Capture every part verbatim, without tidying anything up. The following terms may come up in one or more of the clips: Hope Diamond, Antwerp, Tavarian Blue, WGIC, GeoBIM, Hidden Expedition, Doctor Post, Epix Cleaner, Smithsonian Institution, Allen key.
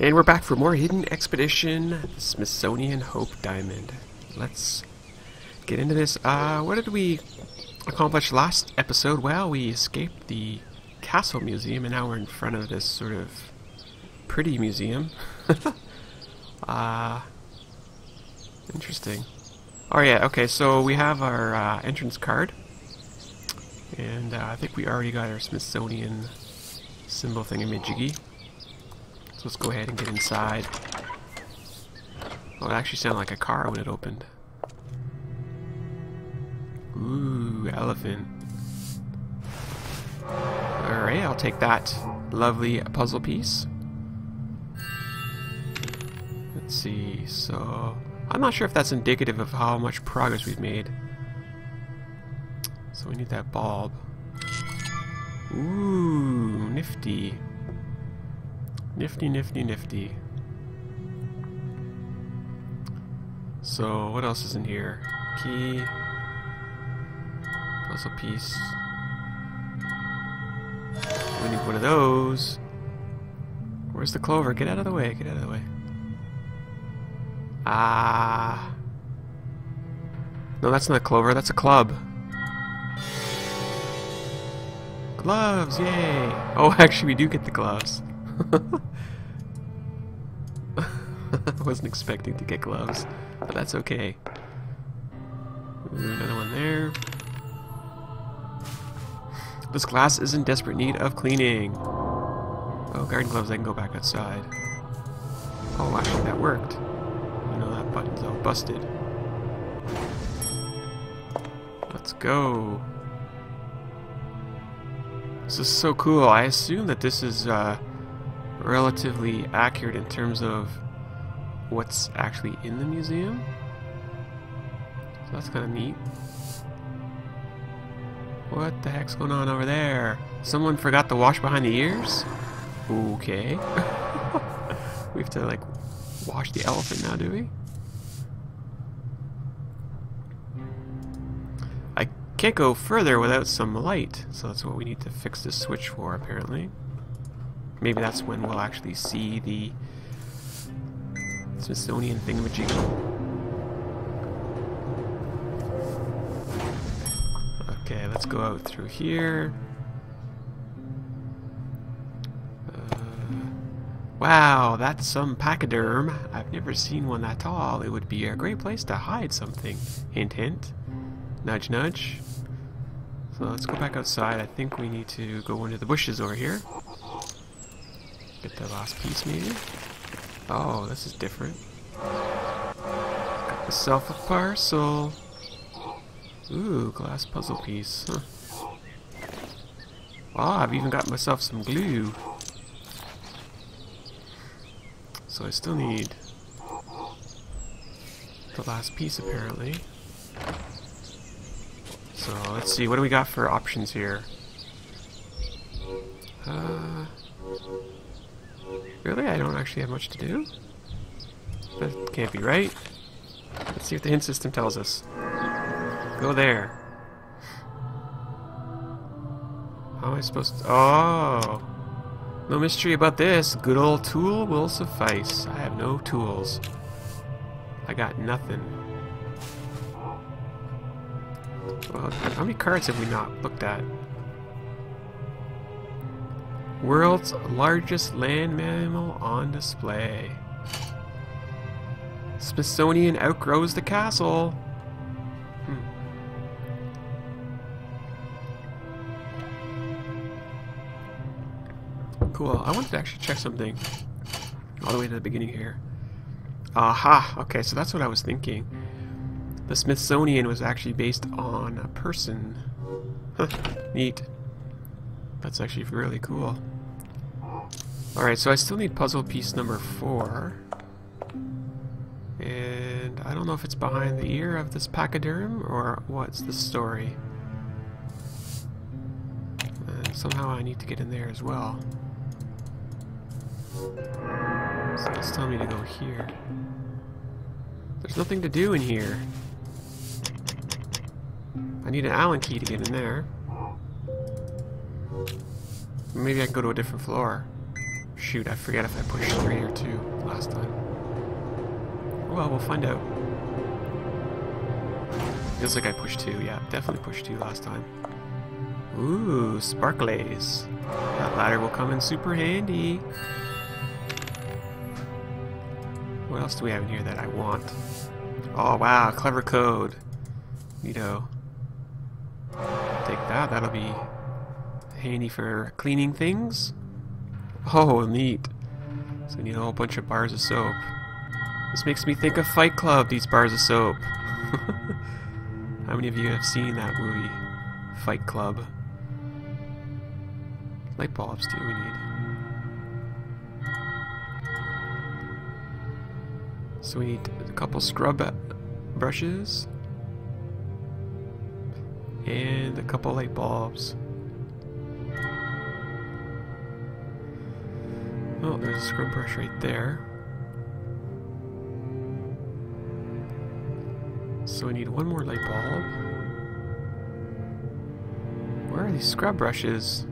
And we're back for more Hidden Expedition Smithsonian Hope Diamond. Let's get into this. Uh, what did we accomplish last episode? Well, we escaped the Castle Museum, and now we're in front of this sort of pretty museum. uh, interesting. Oh yeah, okay, so we have our uh, entrance card. And uh, I think we already got our Smithsonian symbol thingamajiggy. So let's go ahead and get inside. Oh, it actually sounded like a car when it opened. Ooh, elephant. Alright, I'll take that lovely puzzle piece. Let's see, so... I'm not sure if that's indicative of how much progress we've made. So we need that bulb. Ooh, nifty. Nifty, nifty, nifty. So, what else is in here? Key. Puzzle piece. We need one of those. Where's the clover? Get out of the way, get out of the way. Ah. No, that's not clover, that's a club. Gloves, yay! Oh, actually, we do get the gloves. I wasn't expecting to get gloves, but that's okay. Ooh, another one there. This glass is in desperate need of cleaning. Oh, garden gloves, I can go back outside. Oh, actually, that worked. I know that button's all busted. Let's go. This is so cool. I assume that this is uh, relatively accurate in terms of what's actually in the museum. So that's kind of neat. What the heck's going on over there? Someone forgot to wash behind the ears? Okay. We have to, like, wash the elephant now, do we? I can't go further without some light, so that's what we need to fix this switch for, apparently. Maybe that's when we'll actually see the Smithsonian thingamajiggy. Okay, let's go out through here. Uh, wow, that's some pachyderm. I've never seen one that tall. It would be a great place to hide something. Hint, hint. Nudge, nudge. So let's go back outside. I think we need to go into the bushes over here. Get the last piece, maybe. Oh, this is different. Got myself a parcel. Ooh, glass puzzle piece. Huh. Wow, I've even got myself some glue. So I still need the last piece, apparently. So let's see, what do we got for options here? Uh, really? I don't actually have much to do? That can't be right. Let's see what the hint system tells us. Go there. How am I supposed to... Oh! No mystery about this. Good old tool will suffice. I have no tools. I got nothing. Well, how many cards have we not looked at? World's largest land mammal on display. Smithsonian outgrows the castle. Cool. I wanted to actually check something all the way to the beginning here. Aha! Okay, so that's what I was thinking. The Smithsonian was actually based on a person. Huh, neat. That's actually really cool. Alright, so I still need puzzle piece number four. And I don't know if it's behind the ear of this pachyderm or what's the story. And somehow I need to get in there as well. So it's telling me to go here. There's nothing to do in here. I need an Allen key to get in there. Maybe I can go to a different floor. Shoot, I forget if I pushed three or two last time. Well, we'll find out. Feels like I pushed two, yeah, definitely pushed two last time. Ooh, sparklies. That ladder will come in super handy. What else do we have in here that I want? Oh wow, clever code. Neato. Take that, that'll be handy for cleaning things. Oh, neat. So we need a whole bunch of bars of soap. This makes me think of Fight Club, these bars of soap. How many of you have seen that movie? Fight Club. Light bulbs too we need. So we need a couple scrub brushes and a couple light bulbs. Oh, there's a scrub brush right there. So we need one more light bulb. Where are these scrub brushes?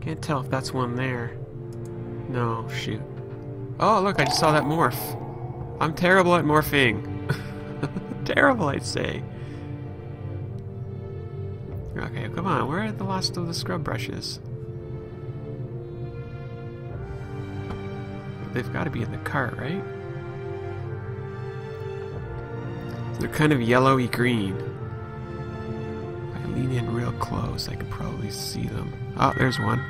Can't tell if that's one there. No, shoot. Oh, look, I just saw that morph. I'm terrible at morphing. Terrible, I'd say. Okay, come on, where are the last of the scrub brushes? They've got to be in the cart, right? They're kind of yellowy green. If I lean in real close, I can probably see them. Oh, there's one.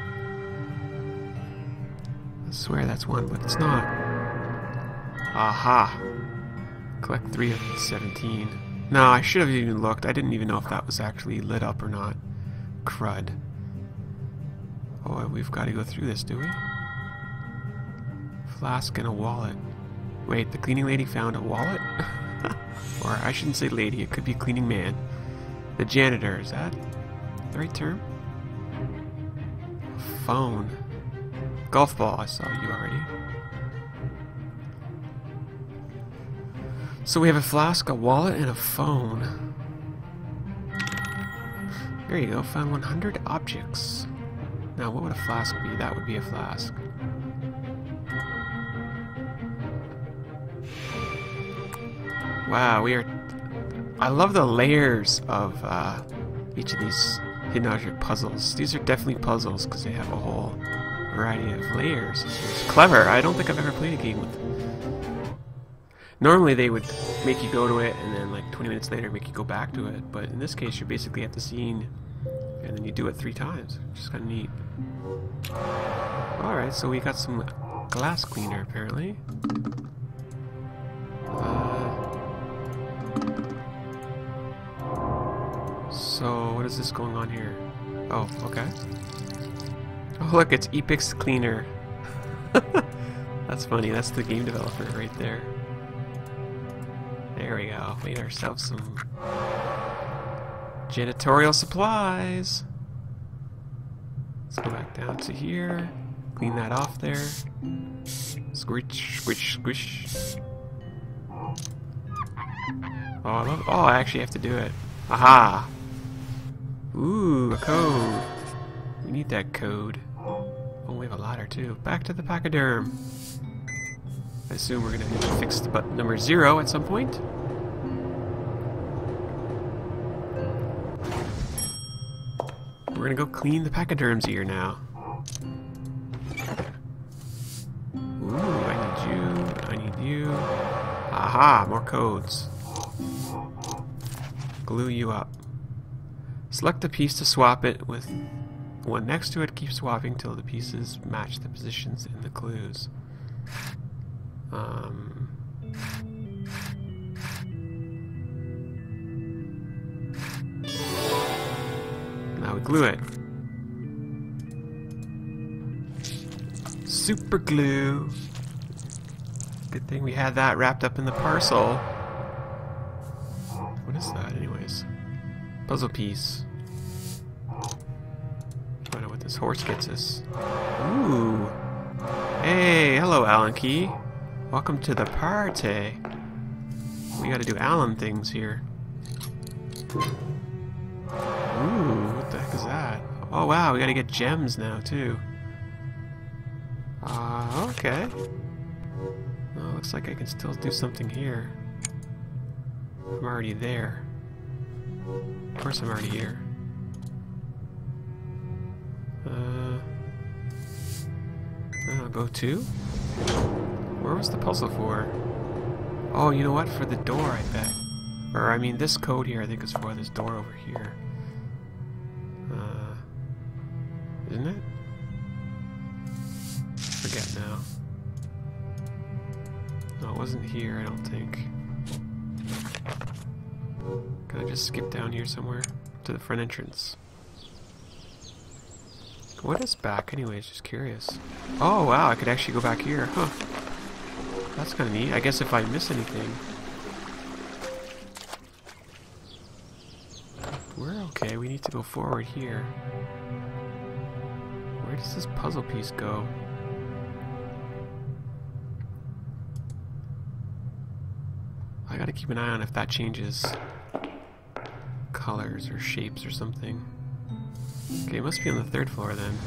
I swear that's one, but it's not. Aha! Collect three of these seventeen. No, I should have even looked. I didn't even know if that was actually lit up or not. Crud. Oh, we've got to go through this, do we? Flask and a wallet. Wait, the cleaning lady found a wallet? Or I shouldn't say lady, it could be cleaning man. The janitor, is that the right term? Phone. Golf ball, I saw you already. So we have a flask, a wallet, and a phone. There you go, found one hundred objects. Now what would a flask be? That would be a flask. Wow, we are... I love the layers of uh, each of these hidden object puzzles. These are definitely puzzles because they have a whole variety of layers. It's clever. I don't think I've ever played a game with... Normally they would make you go to it and then like twenty minutes later make you go back to it, but in this case you're basically at the scene and then you do it three times, which is kind of neat. Alright, so we got some glass cleaner apparently. So, what is this going on here? Oh, okay. Oh, look, it's Epix Cleaner. That's funny, that's the game developer right there. There we go, made ourselves some janitorial supplies. Let's go back down to here, clean that off there. Squish, squish, squish. Oh, I love it. Oh, I actually have to do it. Aha! Ooh, a code. We need that code. Oh, we have a ladder too. Back to the pachyderm. I assume we're gonna need to fix the button number zero at some point. We're gonna go clean the pachyderm's ear now. Ooh, I need you. I need you. Aha! More codes. Glue you up. Select a piece to swap it with one next to it. Keep swapping till the pieces match the positions in the clues. Um, now we glue it. Super glue. Good thing we had that wrapped up in the parcel. What is that anyways? Puzzle piece. I don't know what this horse gets us. Ooh. Hey, hello Allen Key. Welcome to the party. We gotta do Allen things here. Ooh, what the heck is that? Oh wow, we gotta get gems now too. Uh, okay. Well, looks like I can still do something here. I'm already there. Of course I'm already here. Uh, uh, go to? Where was the puzzle for? Oh, you know what? For the door, I bet. Or, I mean, this code here, I think, is for this door over here. Uh, isn't it? Forget now. No, it wasn't here, I don't think. Can I just skip down here somewhere? To the front entrance. What is back, anyways? Just curious. Oh, wow, I could actually go back here. Huh. That's kind of neat. I guess if I miss anything... We're okay, we need to go forward here. Where does this puzzle piece go? I gotta keep an eye on if that changes colors or shapes or something. Okay, it must be on the third floor then.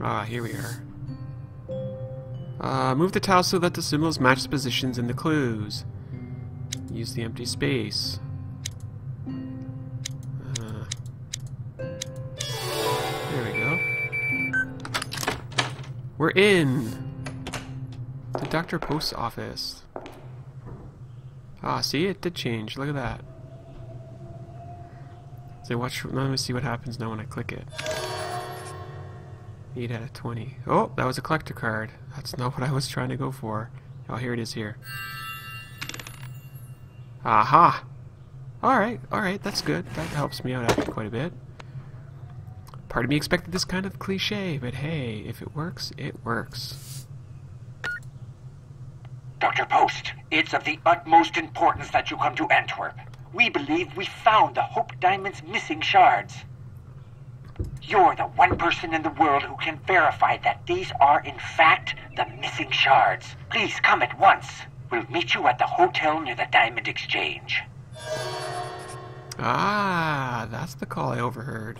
Ah, here we are. Uh, move the tile so that the symbols match the positions in the clues. Use the empty space. Uh, there we go. We're in! The Doctor Post's office. Ah, see? It did change. Look at that. So watch, let me see what happens now when I click it. eight out of twenty. Oh, that was a collector card. That's not what I was trying to go for. Oh, here it is here. Aha! Alright, alright, that's good. That helps me out actually quite a bit. Part of me expected this kind of cliche, but hey, if it works, it works. Doctor Post, it's of the utmost importance that you come to Antwerp. We believe we found the Hope Diamond's missing shards. You're the one person in the world who can verify that these are, in fact, the missing shards. Please come at once. We'll meet you at the hotel near the Diamond Exchange. Ah, that's the call I overheard.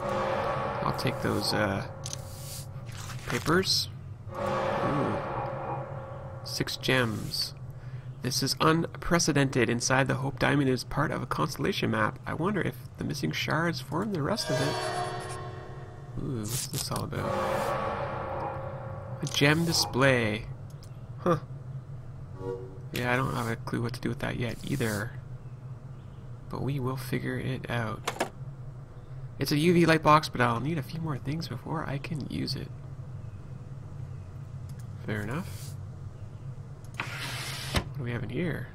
I'll take those, uh, papers. Ooh. Six gems. This is unprecedented. Inside the Hope Diamond is part of a constellation map. I wonder if the missing shards form the rest of it. Ooh, what's this all about? A gem display. Huh. Yeah, I don't have a clue what to do with that yet either. But we will figure it out. It's a U V light box, but I'll need a few more things before I can use it. Fair enough. What do we have in here?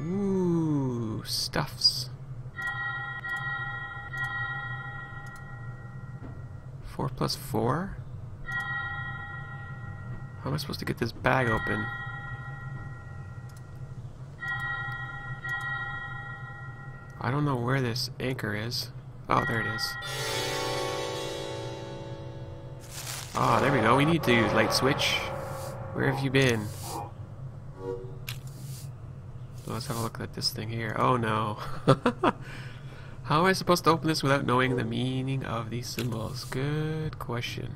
Ooh, stuffs. Four plus four? How am I supposed to get this bag open? I don't know where this anchor is. Oh, there it is. Ah, oh, there we go. We need to use light switch. Where have you been? Let's have a look at this thing here. Oh no. How am I supposed to open this without knowing the meaning of these symbols? Good question.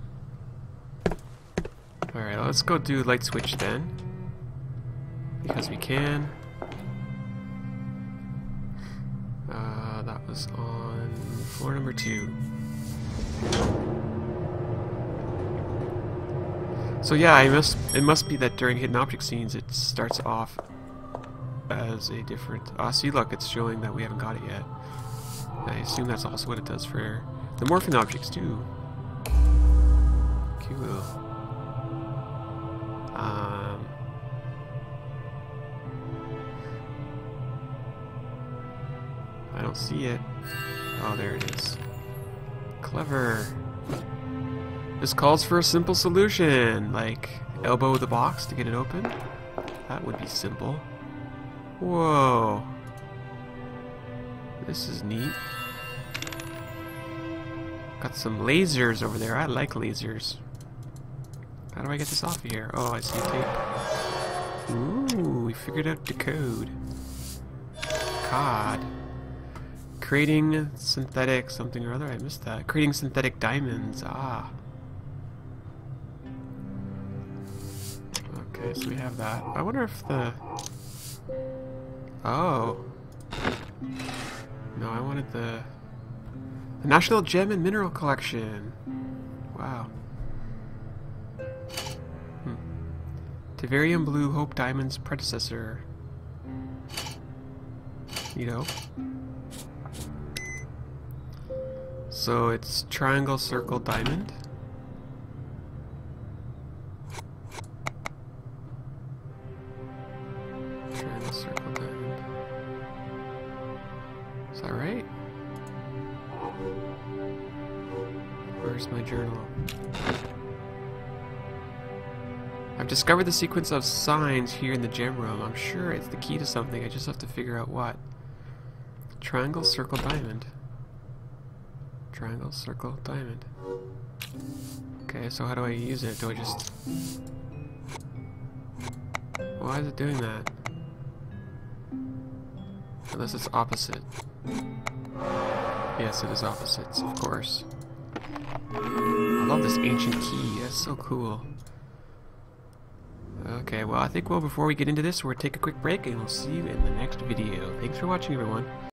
Alright, let's go do light switch then. Because we can. Uh, that was on floor number two. So yeah, I must, it must be that during hidden object scenes it starts off as a different... Ah, see, look, it's showing that we haven't got it yet. I assume that's also what it does for the morphing objects, too. Cool. Um... I don't see it. Oh, there it is. Clever. This calls for a simple solution, like elbow the box to get it open. That would be simple. Whoa. This is neat. Got some lasers over there. I like lasers. How do I get this off of here? Oh, I see tape. Ooh, we figured out the code. God. Creating synthetic something or other. I missed that. Creating synthetic diamonds. Ah. Okay, so we have that. I wonder if the... Oh. No, I wanted the... The National Gem and Mineral Collection. Wow. Hmm. Tavarian Blue, Hope Diamond's predecessor. You know. So it's triangle, circle, diamond. Triangle, circle, diamond. Is that right? Where's my journal? I've discovered the sequence of signs here in the gem room. I'm sure it's the key to something. I just have to figure out what. Triangle, circle, diamond. Triangle, circle, diamond. Okay, so how do I use it? Do I just... Why is it doing that? Unless it's opposite. Yes, it is opposites, of course. I love this ancient key. That's so cool. Okay, well, I think, well, before we get into this, we'll take a quick break, and we'll see you in the next video. Thanks for watching, everyone.